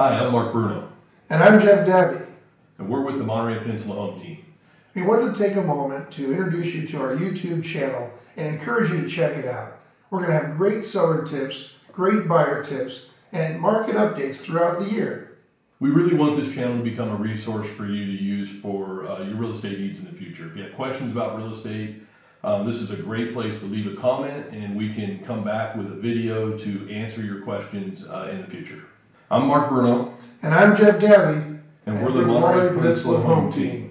Hi, I'm Mark Bruno. And I'm Jeff Davey. And we're with the Monterey Peninsula Home Team. We wanted to take a moment to introduce you to our YouTube channel and encourage you to check it out. We're going to have great seller tips, great buyer tips, and market updates throughout the year. We really want this channel to become a resource for you to use for your real estate needs in the future. If you have questions about real estate, this is a great place to leave a comment, and we can come back with a video to answer your questions in the future. I'm Mark Bruno. And I'm Jeff Davey. And we're the Monterey Peninsula Home Team.